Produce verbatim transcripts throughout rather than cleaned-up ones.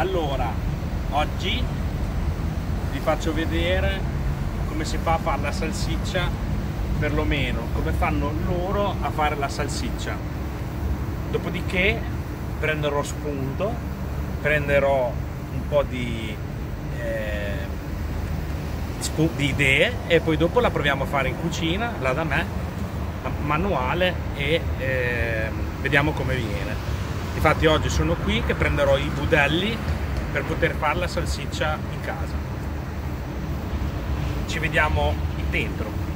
Allora, oggi vi faccio vedere come si fa a fare la salsiccia, perlomeno come fanno loro a fare la salsiccia. Dopodiché prenderò spunto, prenderò un po' di, eh, di idee e poi dopo la proviamo a fare in cucina, là da me, manuale, e eh, vediamo come viene. Infatti oggi sono qui che prenderò i budelli per poter fare la salsiccia in casa. Ci vediamo dentro.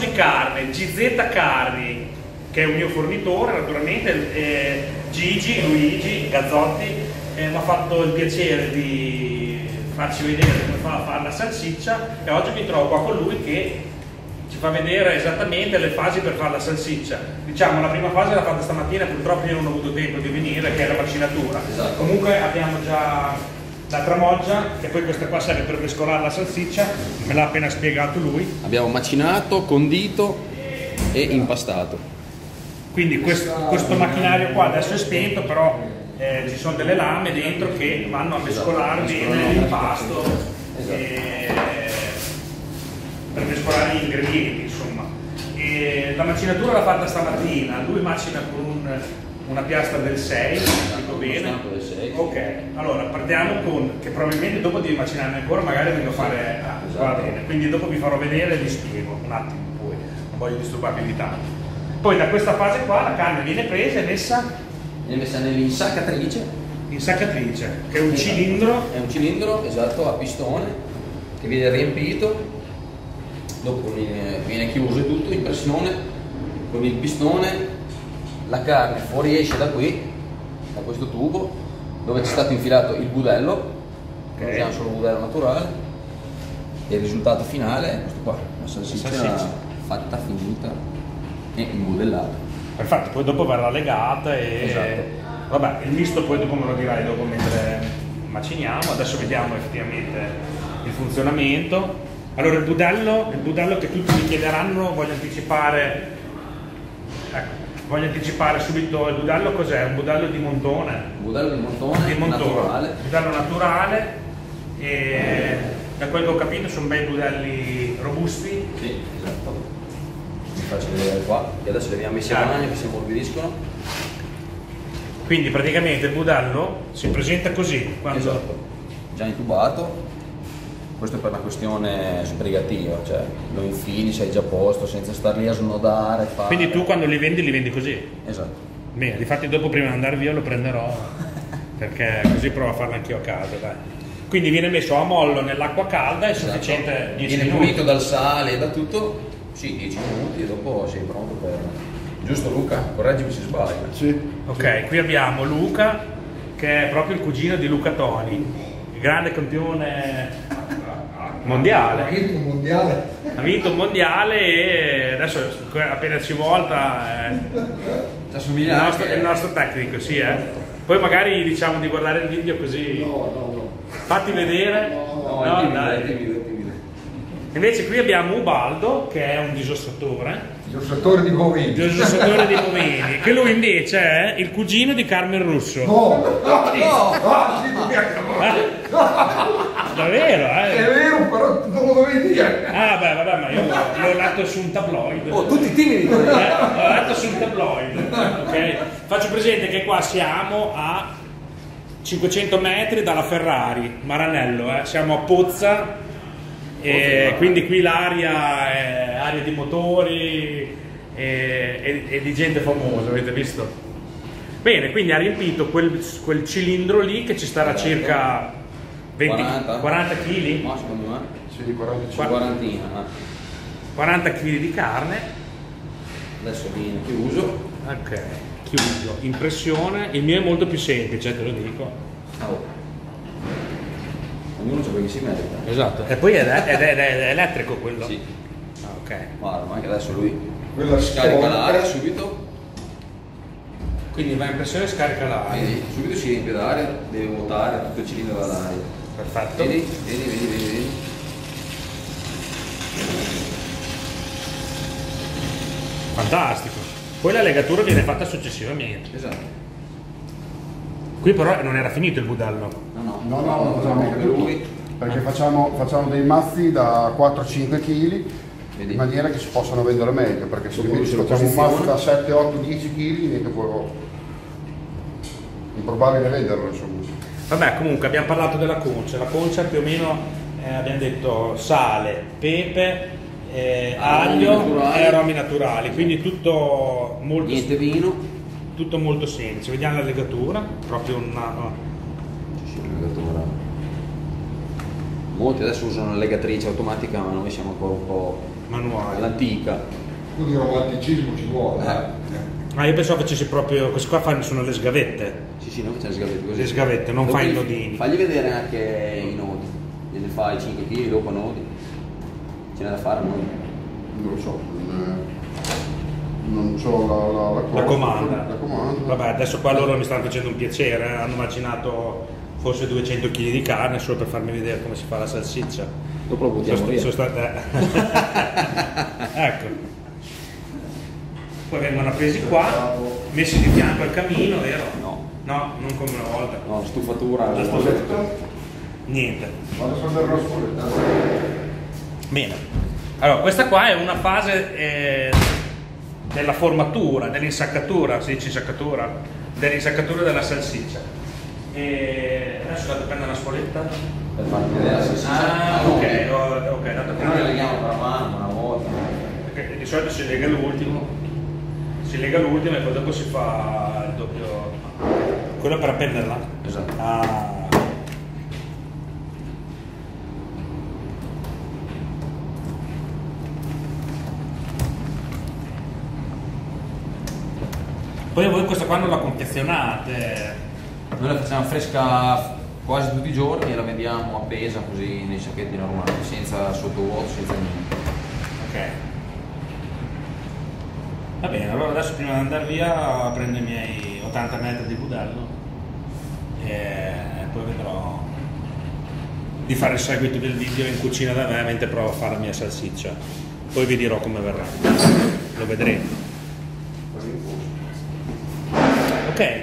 Di carne, G Z Carni, che è un mio fornitore, naturalmente. eh, Gigi, Luigi Gazzotti eh, mi ha fatto il piacere di farci vedere come fa a fare la salsiccia e oggi mi trovo qua con lui che ci fa vedere esattamente le fasi per fare la salsiccia. Diciamo, la prima fase l'ha fatta stamattina, purtroppo io non ho avuto tempo di venire, che è la macinatura. Esatto. Comunque abbiamo già la tramoggia, che poi questa qua serve per mescolare la salsiccia, me l'ha appena spiegato lui. Abbiamo macinato, condito e impastato. Quindi questo, questo macchinario qua adesso è spento, però eh, ci sono delle lame dentro che vanno a mescolare bene l'impasto, per mescolare gli ingredienti, insomma. E la macinatura l'ha fatta stamattina, lui macina con un... una piastra del sei, dico bene? Ok, allora partiamo con, che probabilmente dopo devi macinarne ancora, magari vengo a fare, ah, va bene, quindi dopo vi farò vedere e vi spiego un attimo, poi non voglio disturbarvi di tanto. Poi da questa fase qua la carne viene presa e messa? Viene messa nell'insaccatrice. Insaccatrice, che è un esatto. cilindro? È un cilindro, esatto, a pistone, che viene riempito, dopo viene, viene chiuso e tutto in pressione, con il pistone. La carne fuoriesce da qui, da questo tubo, dove c'è stato infilato il budello, che okay. usiamo solo budello naturale, e il risultato finale è questo qua, una salsiccia, salsiccia fatta, finita e imbudellata. Perfetto, poi dopo verrà legata e... Esatto. Vabbè, il misto poi dopo me lo dirai dopo mentre maciniamo, adesso vediamo effettivamente il funzionamento. Allora il budello, il budello che tutti mi chiederanno, voglio anticipare... Ecco. Voglio anticipare subito, il budello cos'è? Un budello di montone? Un budello di montone, di montone. naturale. Budello naturale, e da quello che ho capito sono bei budelli robusti. Sì, esatto. Vi faccio vedere qua, e adesso li abbiamo messi a mano che si ammorbidiscono. Quindi praticamente il budello si presenta così. Quando... Esatto, già intubato. Questo è per una questione sbrigativa, cioè lo infini, sei già a posto, senza star lì a snodare. Fare. Quindi tu quando li vendi, li vendi così? Esatto. Bene, difatti dopo prima di andare via lo prenderò, perché così provo a farlo anch'io a casa, dai. Quindi viene messo a mollo nell'acqua calda, è esatto. sufficiente dieci viene minuti. Viene pulito dal sale e da tutto, sì, dieci minuti e dopo sei pronto per... Giusto Luca? Correggimi se sbaglio. Sì. Ok, sì. Qui abbiamo Luca, che è proprio il cugino di Luca Toni, il grande campione... mondiale. Ha vinto un mondiale. Ha vinto un mondiale e adesso appena ci volta eh, il, nostro, è... il nostro tecnico, sì, eh. Poi magari diciamo di guardare il video così. No, no, no. Fatti vedere. No, no, no dai. Timido, timido. Invece qui abbiamo Ubaldo che è un disossatore. Disossatore di bovini. Disossatore di bovini. Che lui invece è il cugino di Carmen Russo. No, no, sì. no, no, no. Davvero, eh? È vero, però non lo dovevi dire. Ah, beh, vabbè, ma io l'ho letto su un tabloid. Oh, tutti timidi. L'ho letto su un tabloid. Okay? Faccio presente che qua siamo a cinquecento metri dalla Ferrari, Maranello, eh? Siamo a Pozza, e quindi qui l'aria è aria di motori e, e, e di gente famosa, avete visto? Bene, quindi ha riempito quel, quel cilindro lì che ci starà circa... venti, quaranta chili? No, secondo me. Sì, quaranta chili di carne. Adesso viene chiuso. Ok, chiuso. In pressione. Il mio è molto più semplice, te lo dico. Oh. denuncia perché si merita. Esatto. E poi è, è, è, è elettrico quello? Sì. Ah, ok. Guarda, ma anche adesso lui quella scarica l'aria subito. Quindi va in pressione e scarica l'aria. Vedi, subito si riempie d'aria, deve vuotare tutto il cilindro dall'aria. Perfetto. Vedi, vedi, vedi, vedi, vedi. Fantastico. Poi la legatura viene fatta successivamente. Esatto. Qui però non era finito il budello. No, no, no, no, no, facciamo per lui. Perché facciamo, facciamo dei mazzi da quattro cinque chili. Vedi? In maniera che si possano vendere meglio, perché se invece facciamo un mazzo da sette otto dieci chili diventa proprio improbabile venderlo, insomma. Vabbè, comunque abbiamo parlato della concia. La concia più o meno eh, abbiamo detto sale, pepe, eh, aglio naturali. E aromi naturali, quindi tutto molto... Niente vino. Tutto molto semplice, vediamo la legatura, proprio una... No. Sì, una legatura. Molti adesso usano la legatrice automatica, ma noi siamo ancora un po' manuale, all'antica. Quindi un romanticismo ci vuole. Eh. Ma io pensavo facessi proprio, queste qua fanno, sono le sgavette. Sì, sì, noi facciamo le sgavette così. Le sgavette, non fai i nodini. Fagli vedere anche i nodi, gliene fai cinque chili, dopo nodi. Ce n'è da fare, noi? Non lo so. Non so la, la, la, la comanda. La comanda. Vabbè, adesso qua loro mi stanno facendo un piacere, eh? Hanno macinato forse duecento chili di carne solo per farmi vedere come si fa la salsiccia. Dopo lo buttiamo via. Ecco. Poi vengono presi qua, messi di fianco al camino, vero? No. No, non come una volta. No, stufatura. La spoletta? Niente. Vado a prendere la spoletta. Bene. Allora, questa qua è una fase... Eh... della formatura, dell'insaccatura, si dice insaccatura, dell'insaccatura della salsiccia. E adesso vado a prendere una sfoletta per farti vedere la salsiccia. Ah, ok, ok, dato che noi leghiamo per la mano una volta. Perché di solito si lega l'ultimo, si lega l'ultimo e poi dopo si fa il doppio. Quello per appenderla? Esatto. Ah. Poi voi questa qua non la confezionate? Noi la facciamo fresca quasi tutti i giorni e la vendiamo appesa così nei sacchetti normali, senza sottovuoto, senza niente. Ok. Va bene, allora adesso prima di andare via prendo i miei ottanta metri di budello e poi vedrò di fare il seguito del video in cucina da me mentre provo a fare la mia salsiccia. Poi vi dirò come verrà, lo vedremo. Ok,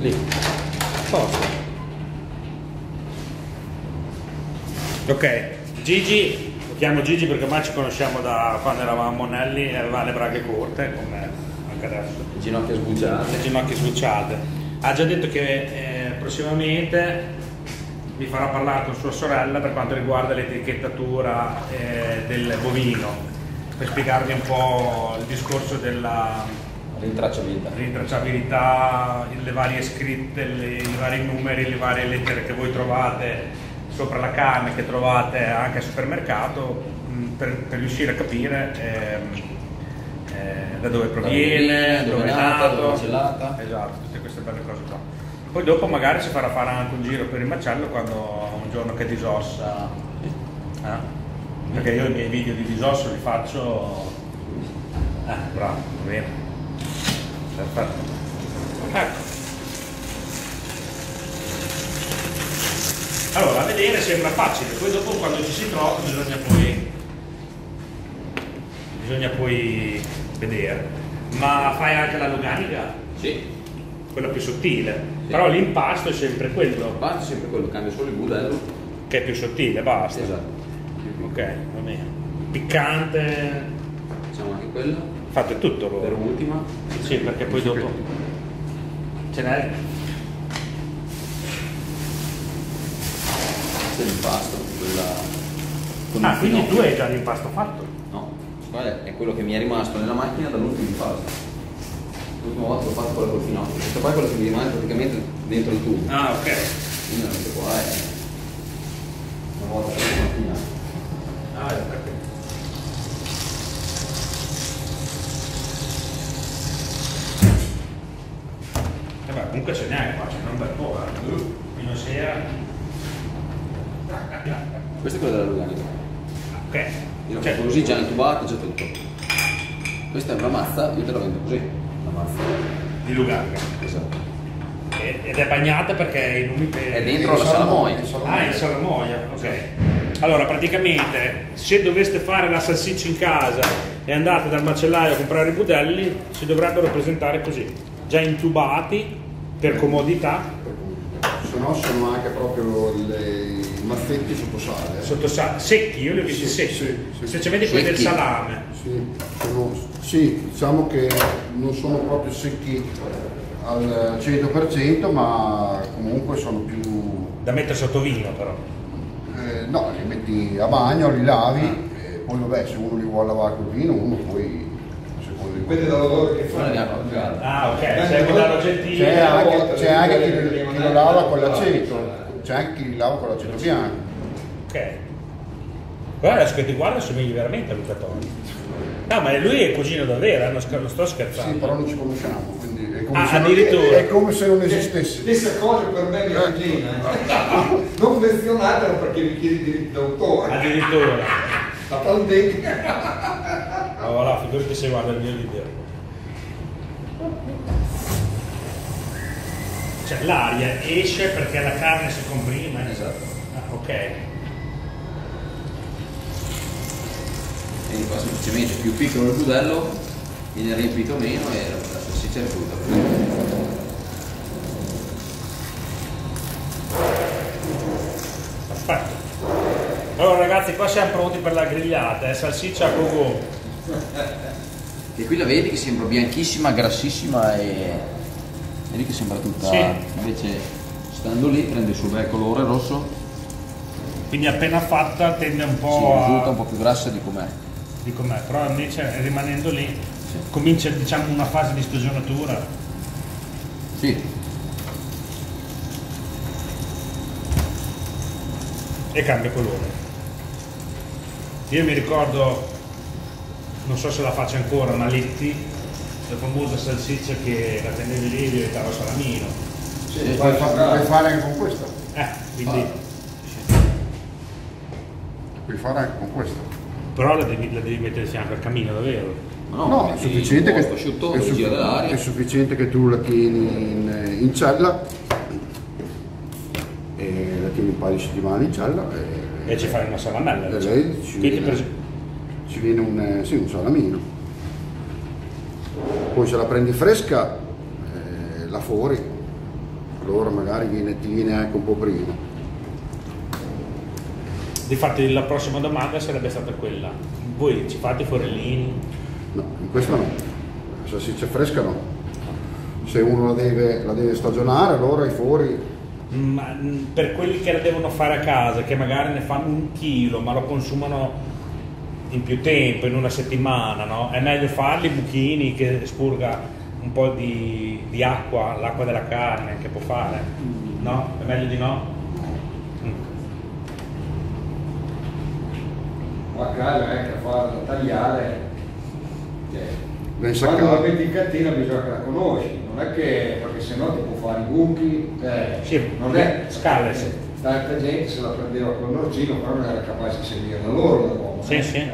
lì, forza. Ok, Gigi, lo chiamo Gigi perché ormai ci conosciamo da quando eravamo a Monelli e aveva le braghe corte, come anche adesso. Le ginocchia sbucciate. Le ginocchia sbucciate. Ha già detto che eh, prossimamente... mi farà parlare con sua sorella per quanto riguarda l'etichettatura eh, del bovino, per spiegarvi un po' il discorso della rintracciabilità, rintracciabilità le varie scritte, le, i vari numeri, le varie lettere che voi trovate sopra la carne, che trovate anche al supermercato, mh, per, per riuscire a capire ehm, eh, da dove proviene, dove è nato, dove è gelata. Esatto, tutte queste belle cose qua. Poi dopo magari si farà fare anche un giro per il macello quando un giorno che disossa, eh? Perché io i miei video di disosso li faccio, eh, bravo, va bene, perfetto, ecco. Allora, a vedere sembra facile, poi dopo quando ci si trova bisogna poi, bisogna poi vedere, ma fai anche la loganica? Sì. Quella più sottile, sì. Però l'impasto è sempre quello. L'impasto è sempre quello, cambia solo il budello. Che è più sottile, basta. Esatto. Ok, va bene. Piccante. Facciamo anche quello. Fate tutto loro. Per ultima. Sì, perché poi dopo ce n'è. C'è l'impasto, quella. Ah, quindi tu hai già l'impasto fatto? No, è quello che mi è rimasto nella macchina dall'ultimo impasto. L'ultima volta l'ho fatto quello col finocchio, questo qua è quello che mi rimane praticamente dentro il tubo. Ah, ok. Quindi questo qua è una volta che l'ho macchinato. Ah, ho capito. comunque ce n'è qua, c'è tanta ancora. Meno sera. Questo è quello della Lugano. Ok. Io cioè, così, già intubato, già tutto. Questa è una mazza, io te la vendo così. Una mazza. Di Lugano. Esatto. Ed è bagnata perché i lumi per... È dentro la salamoia. Ah, in salamoia, ok. Allora, praticamente, se doveste fare la salsiccia in casa e andate dal macellaio a comprare i budelli, si dovrebbero presentare così, già intubati, per comodità. Se no sono anche proprio i mazzetti sottosale. Sottosale, secchi, io li ho visti secchi. Sì, sì. Se ci vedi quelli del salame. Sì, sono, sì, diciamo che non sono proprio secchi al cento per cento, ma comunque sono più... Da mettere sotto vino però. Eh, no, li metti a bagno, li lavi, ah. E poi vabbè, se uno li vuole lavare col vino, uno poi... Dipende dall'odore che fa. Ah ok, c'è anche l'argentino. C'è anche, c'è anche chi, chi lo lava con l'aceto, c'è anche chi li lava con l'aceto bianco. Ok. Però adesso che ti guarda somigli veramente a Luca Toni. No, ma lui è cugino davvero, non sto scherzando. Sì, però non ci conosciamo, quindi... Ah, addirittura. È come se non esistesse. Stessa cosa per me è la regina. Non menzionatelo perché mi chiedi diritti d'autore. Addirittura. La pandemia. Ah, voilà, figurati se guarda il mio video. Cioè l'aria esce perché la carne si comprime. Esatto. Ah, ok. Quindi qua semplicemente più piccolo il budello, viene riempito meno e... C'è il frutto. Perfetto. Allora ragazzi, qua siamo pronti per la grigliata, eh? Salsiccia a go-go. E qui la vedi che sembra bianchissima, grassissima e... Vedi che sembra tutta... Sì. Invece stando lì prende il suo bel colore rosso. Quindi appena fatta tende un po' sì, risulta a... un po' più grassa di com'è. Di com'è, però invece rimanendo lì... Comincia diciamo una fase di stagionatura. Sì. E cambia colore. Io mi ricordo, non so se la faccio ancora, Maletti, la famosa salsiccia che la tenevi lì e diventava salamino. Sì, sì, puoi fare anche con questa. Eh, quindi. Ah. Sì. Puoi fare anche con questa. Però la devi, la devi mettere fianco al camino, davvero. No, no è, sufficiente che, asciutto, è, suffi è sufficiente che tu la tieni in, in cella e la tieni un paio di settimane in cella e, e ci fai una salamella e lei ci viene, ci viene un, sì, un salamino. Poi se la prendi fresca eh, la fori, allora magari viene, ti viene anche un po' prima. Difatti la prossima domanda sarebbe stata quella: voi ci fate i forellini? No, in questa no, la salsiccia fresca no, se uno la deve, la deve stagionare allora i fori. Ma per quelli che la devono fare a casa, che magari ne fanno un chilo ma lo consumano in più tempo, in una settimana, no? È meglio farli buchini che spurga un po' di, di acqua, l'acqua della carne che può fare, no? È meglio di no? Qua calma è che farla tagliare. Quando la metti in cantina bisogna che la conosci, non è che perché sennò ti può fare i buchi, eh, sì, non è scalese. Tanta gente se la prendeva con l'orgino però non era capace di seguirla loro da uomo. Sì, eh. Sì. Eh,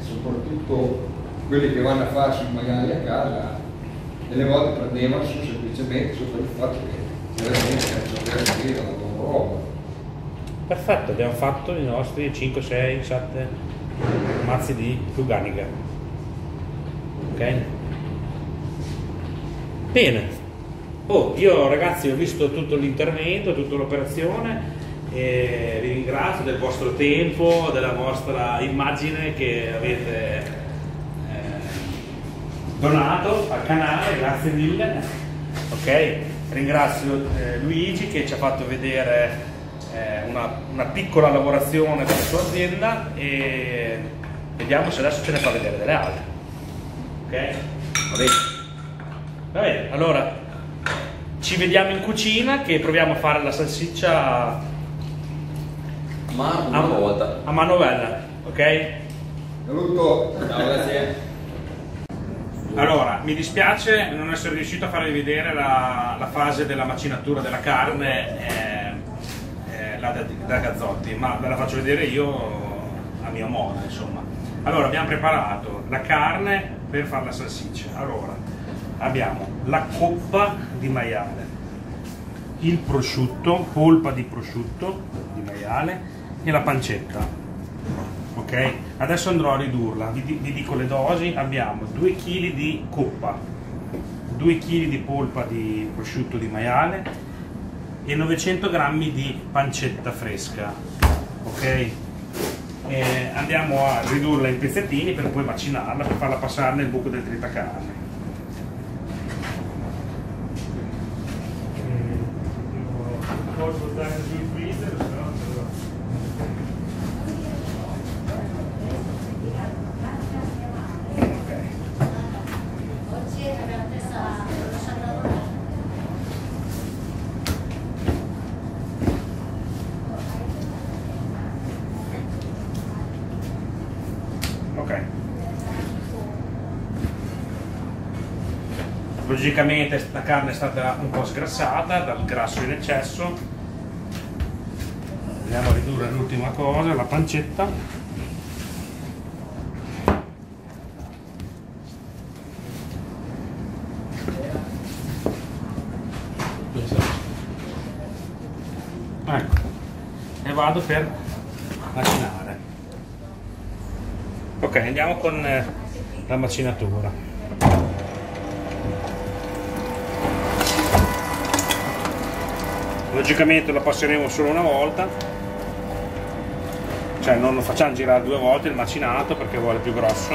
soprattutto quelli che vanno a farsi i maiali a casa, delle volte prendevano semplicemente sotto il fatto che veramente non sapevano la loro roba. Perfetto, abbiamo fatto i nostri cinque, sei, sette mazzi di Luganiga. Okay. Bene, oh, io ragazzi ho visto tutto l'intervento, tutta l'operazione e vi ringrazio del vostro tempo, della vostra immagine che avete eh, donato al canale, grazie mille. Okay. Ringrazio eh, Luigi che ci ha fatto vedere eh, una, una piccola lavorazione della sua azienda e vediamo se adesso ce ne fa vedere delle altre. Okay. Va bene. Va bene, allora ci vediamo in cucina che proviamo a fare la salsiccia ma una a, volta. a manovella, ok? Saluto, ciao, grazie. Allora, mi dispiace non essere riuscito a farvi vedere la, la fase della macinatura della carne eh, eh, la, da Gazzotti, ma ve la faccio vedere io a mio modo, insomma. Allora, abbiamo preparato la carne per fare la salsiccia. Allora, abbiamo la coppa di maiale, il prosciutto, polpa di prosciutto di maiale e la pancetta. Ok, adesso andrò a ridurla, vi, vi dico le dosi. Abbiamo due chili di coppa, due chili di polpa di prosciutto di maiale e novecento grammi di pancetta fresca. Ok, e andiamo a ridurla in pezzettini per poi macinarla, per farla passare nel buco del tritacarne. Logicamente la carne è stata un po' sgrassata dal grasso in eccesso. Andiamo a ridurre l'ultima cosa, la pancetta. Ecco, e vado per macinare. Ok, andiamo con la macinatura. Logicamente lo passeremo solo una volta, cioè non lo facciamo girare due volte il macinato perché vuole più grosso.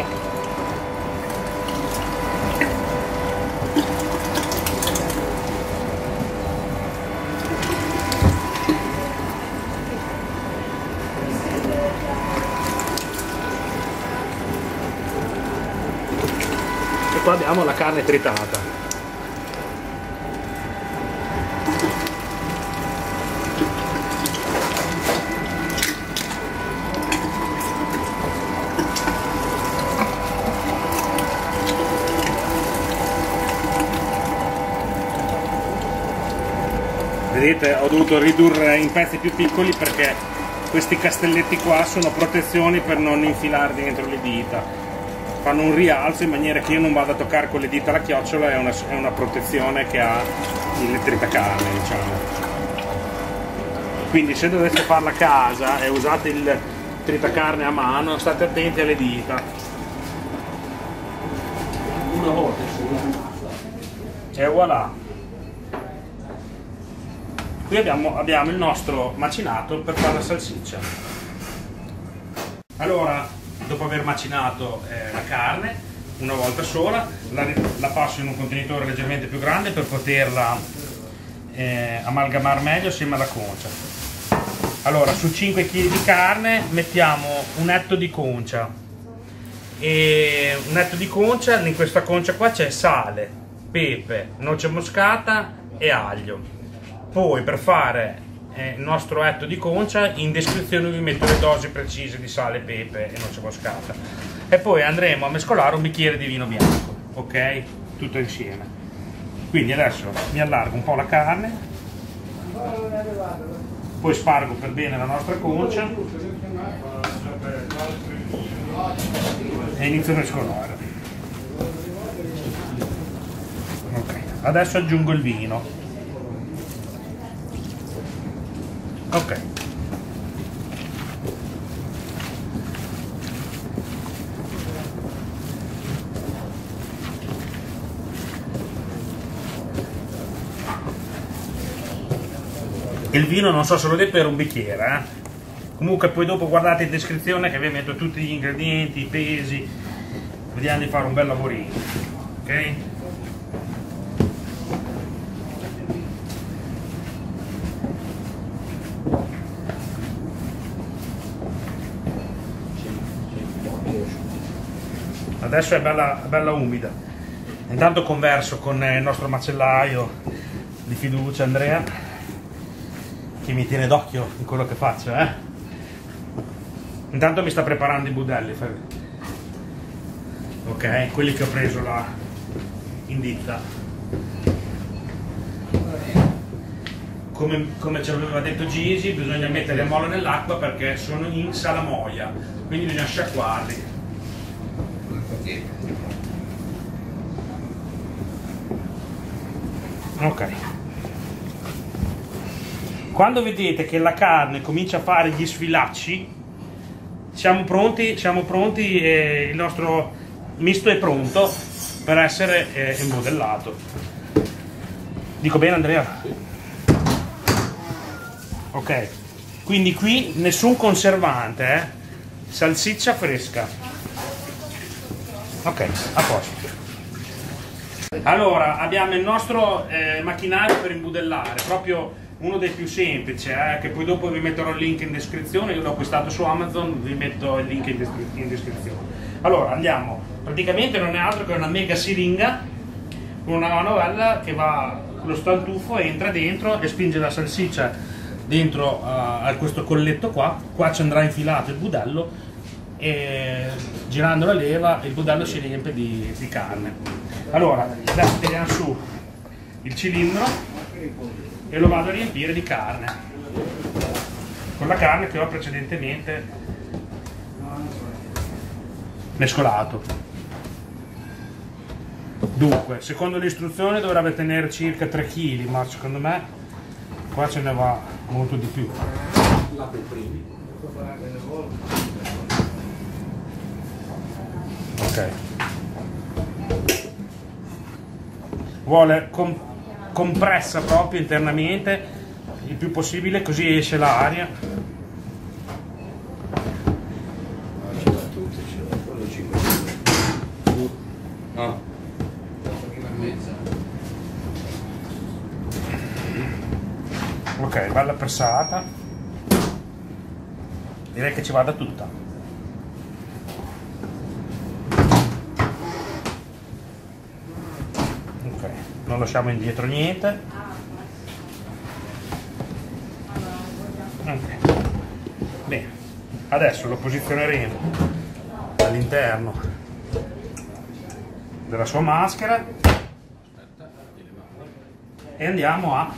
E qua abbiamo la carne tritata. Vedete, ho dovuto ridurre in pezzi più piccoli perché questi castelletti qua sono protezioni per non infilarli dentro le dita, fanno un rialzo in maniera che io non vada a toccare con le dita la chiocciola. È una, è una protezione che ha il tritacarne, diciamo. Quindi se doveste farla a casa e usate il tritacarne a mano, state attenti alle dita. Una volta e voilà. Qui abbiamo, abbiamo il nostro macinato per fare la salsiccia. Allora, dopo aver macinato eh, la carne una volta sola, la, la passo in un contenitore leggermente più grande per poterla eh, amalgamare meglio assieme alla concia. Allora, su cinque chili di carne mettiamo un etto di concia. E un etto di concia, in questa concia qua c'è sale, pepe, noce moscata e aglio. Poi per fare eh, il nostro etto di concia, in descrizione vi metto le dosi precise di sale, pepe e noce moscata. E poi andremo a mescolare un bicchiere di vino bianco, ok? Tutto insieme. Quindi adesso mi allargo un po' la carne, poi spargo per bene la nostra concia e inizio a mescolare. Ok, adesso aggiungo il vino. Ok, il vino non so se lo deve per un bicchiere, eh? Comunque poi dopo guardate in descrizione che vi metto tutti gli ingredienti, i pesi, vediamo di fare un bel lavorino, ok? Adesso è bella, bella umida. Intanto converso con il nostro macellaio di fiducia, Andrea, che mi tiene d'occhio in quello che faccio, eh? Intanto mi sta preparando i budelli. Ok, quelli che ho preso là in ditta. Come, come ci aveva detto Gigi, bisogna mettere le mole nell'acqua perché sono in salamoia, quindi bisogna sciacquarli. Ok. Quando vedete che la carne comincia a fare gli sfilacci, siamo pronti, siamo pronti e il nostro misto è pronto per essere eh, immodellato. Dico bene, Andrea? Ok, quindi qui nessun conservante, eh? Salsiccia fresca. Ok, a posto. Allora, abbiamo il nostro eh, macchinario per imbudellare, proprio uno dei più semplici, eh, che poi dopo vi metterò il link in descrizione. Io l'ho acquistato su Amazon, vi metto il link in, descri in descrizione. Allora andiamo, praticamente non è altro che una mega siringa con una manovella che va, lo stantufo entra dentro e spinge la salsiccia dentro uh, a questo colletto qua. Qua ci andrà infilato il budello e girando la leva il budello si riempie di, di carne. Allora adesso tiriamo su il cilindro e lo vado a riempire di carne, con la carne che ho precedentemente mescolato. Dunque, secondo le istruzioni dovrebbe tenere circa tre chili, ma secondo me qua ce ne va molto di più. Ok, vuole comprare compressa proprio internamente il più possibile, così esce l'aria. No. Ok, bella pressata, direi che ci vada tutta. Non lasciamo indietro niente. Okay. Bene, adesso lo posizioneremo all'interno della sua maschera e andiamo a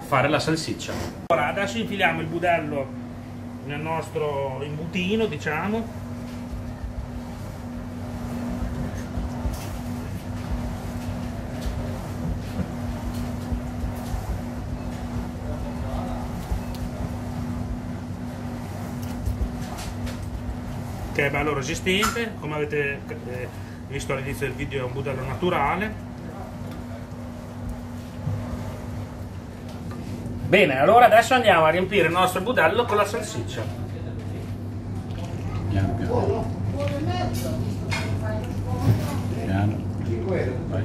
fare la salsiccia. Ora adesso infiliamo il budello nel nostro imbutino, diciamo. Che è bello resistente, come avete visto all'inizio del video è un budello naturale. Bene, allora adesso andiamo a riempire il nostro budello con la salsiccia. Piano piano. Piano. Vai.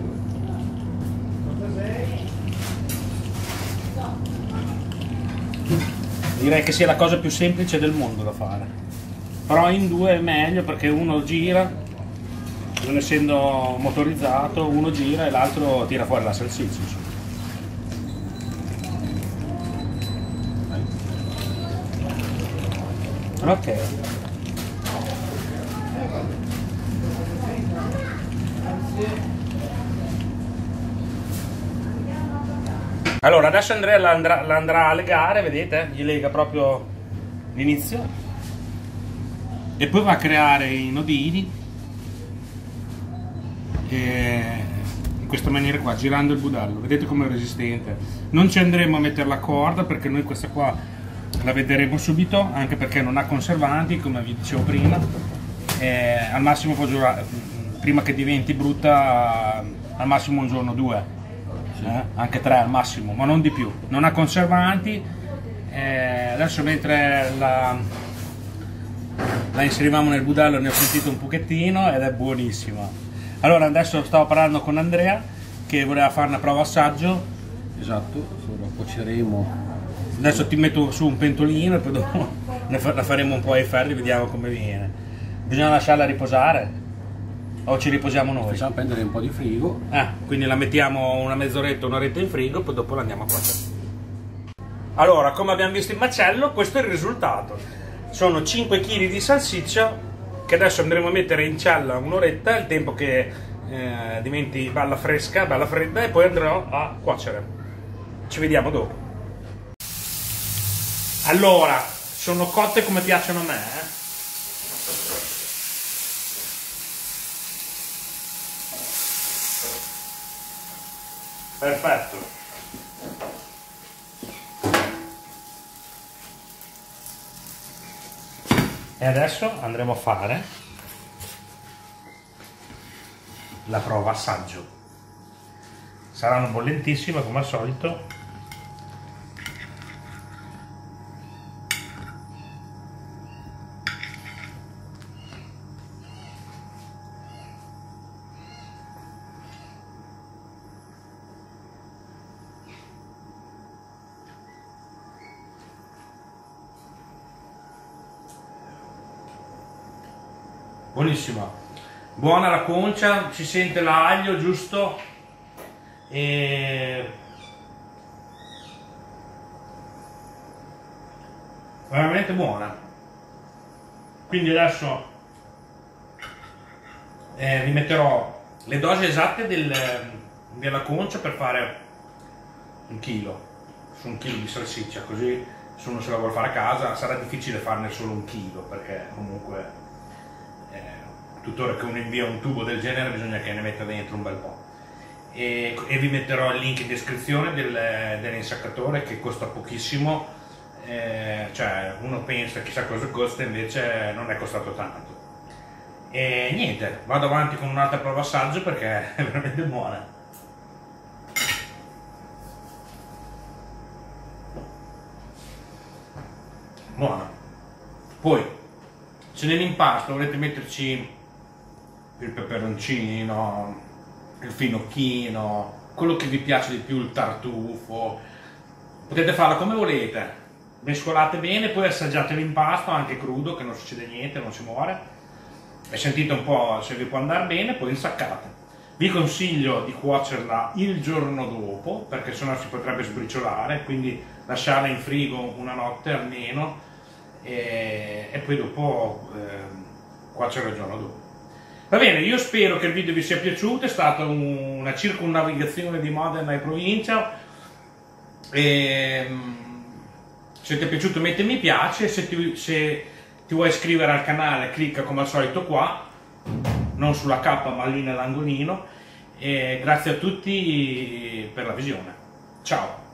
Direi che sia la cosa più semplice del mondo da fare. Però in due è meglio perché uno gira, non essendo motorizzato, uno gira e l'altro tira fuori la salsiccia. Ok. Allora adesso Andrea l'andrà l'andrà a legare, vedete? Gli lega proprio l'inizio. E poi va a creare i nodini e in questa maniera qua, girando il budello. Vedete com'è resistente. Non ci andremo a mettere la corda perché noi questa qua la vedremo subito, anche perché non ha conservanti come vi dicevo prima. E al massimo può durare, prima che diventi brutta, al massimo un giorno o due, eh? Anche tre al massimo, ma non di più. Non ha conservanti. E adesso mentre la... la inserivamo nel budello ne ho sentito un pochettino ed è buonissima. Allora adesso stavo parlando con Andrea che voleva fare una prova assaggio. Esatto, la cuoceremo. Adesso ti metto su un pentolino e poi dopo la faremo un po' ai ferri, vediamo come viene. Bisogna lasciarla riposare o ci riposiamo noi? Facciamo prendere un po' di frigo. Ah, quindi la mettiamo una mezz'oretta, un'oretta in frigo, poi dopo la andiamo a cuocere. Allora, come abbiamo visto in macello, questo è il risultato. Sono cinque chili di salsiccia che adesso andremo a mettere in cella un'oretta, il tempo che eh, diventi bella fresca, bella fredda, e poi andrò a cuocere. Ci vediamo dopo. Allora, sono cotte come piacciono a me, eh? Perfetto. E adesso andremo a fare la prova assaggio. Saranno bollentissime come al solito. Buonissima, buona la concia, si sente l'aglio giusto e veramente buona. Quindi adesso eh, vi metterò le dosi esatte del, della concia per fare un chilo su un chilo di salsiccia, così se uno se la vuole fare a casa sarà difficile farne solo un chilo, perché comunque tuttora che uno invia un tubo del genere bisogna che ne metta dentro un bel po'. E, e vi metterò il link in descrizione del, dell'insaccatore, che costa pochissimo, eh, cioè uno pensa chissà cosa costa, invece non è costato tanto. E niente, vado avanti con un'altra prova assaggio perché è veramente buona. Buona. Poi se nell'impasto volete metterci il peperoncino, il finocchino, quello che vi piace di più, il tartufo, potete farlo come volete, mescolate bene, poi assaggiate l'impasto anche crudo, che non succede niente, non si muore, e sentite un po' se vi può andare bene, poi insaccate. Vi consiglio di cuocerla il giorno dopo, perché sennò si potrebbe sbriciolare, quindi lasciarla in frigo una notte almeno, e, e poi dopo eh, cuocerla il giorno dopo. Va bene, io spero che il video vi sia piaciuto, è stata una circunnavigazione di Modena e provincia. E se ti è piaciuto metti mi piace, se ti, se ti vuoi iscrivere al canale clicca come al solito qua, non sulla K ma lì nell'angolino. Grazie a tutti per la visione, ciao!